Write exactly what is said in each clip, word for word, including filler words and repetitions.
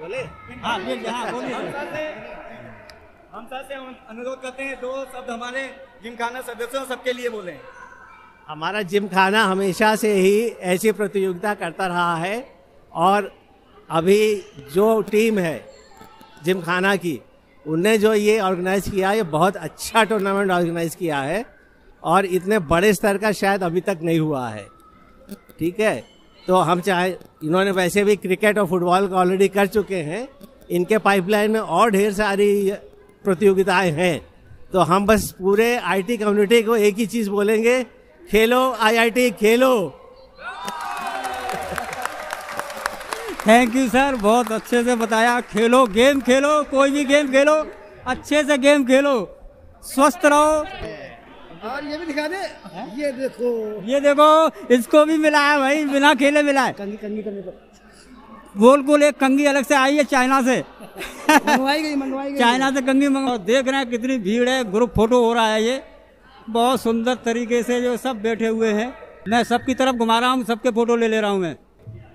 बोले हाँ बोलिए। हम सर से अनुरोध करते हैं दो शब्द हमारे जिमखाना सदस्यों सबके लिए बोले। हमारा जिमखाना हमेशा से ही ऐसी प्रतियोगिता करता रहा है और अभी जो टीम है जिमखाना की उनने जो ये ऑर्गेनाइज़ किया ये बहुत अच्छा टूर्नामेंट ऑर्गेनाइज़ किया है और इतने बड़े स्तर का शायद अभी तक नहीं हुआ है। ठीक है, तो हम चाहे इन्होंने वैसे भी क्रिकेट और फुटबॉल का ऑलरेडी कर चुके हैं, इनके पाइपलाइन में और ढेर सारी प्रतियोगिताएं हैं। तो हम बस पूरे आईटी कम्युनिटी को एक ही चीज़ बोलेंगे, खेलो IIT Khelo. Thank you sir, बहुत अच्छे से बताया। खेलो, गेम खेलो, कोई भी गेम खेलो, अच्छे से गेम खेलो, स्वस्थ रहो। और ये भी दिखा दे, ये देखो ये देखो इसको भी मिलाया भाई, बिना खेले मिलाया। कंगी कंगी करने पर बोल को ले, कंगी अलग से आई है चाइना से मंगवाई गई मंगवाई गई चाइना से कंगी मंगवा। देख रहे हैं कितनी भीड़ है, ग्रुप फोटो हो रहा है, ये बहुत सुंदर तरीके से जो सब बैठे हुए हैं। मैं सबकी तरफ घुमा रहा हूँ, सबके फोटो ले ले रहा हूँ मैं।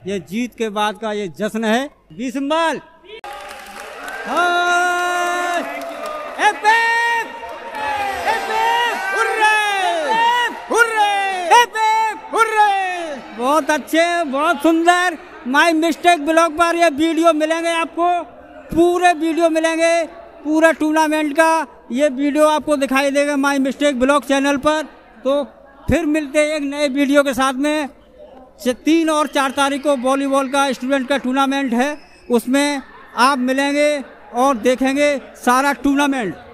ये जीत के बाद का ये जश्न है। बीस माल बहुत अच्छे, बहुत सुंदर। माय मिस्टेक व्लॉग पर ये वीडियो मिलेंगे आपको, पूरे वीडियो मिलेंगे, पूरा टूर्नामेंट का ये वीडियो आपको दिखाई देगा माय मिस्टेक व्लॉग चैनल पर। तो फिर मिलते हैं एक नए वीडियो के साथ में। तीन और चार तारीख को वॉलीबॉल का स्टूडेंट का टूर्नामेंट है, उसमें आप मिलेंगे और देखेंगे सारा टूर्नामेंट।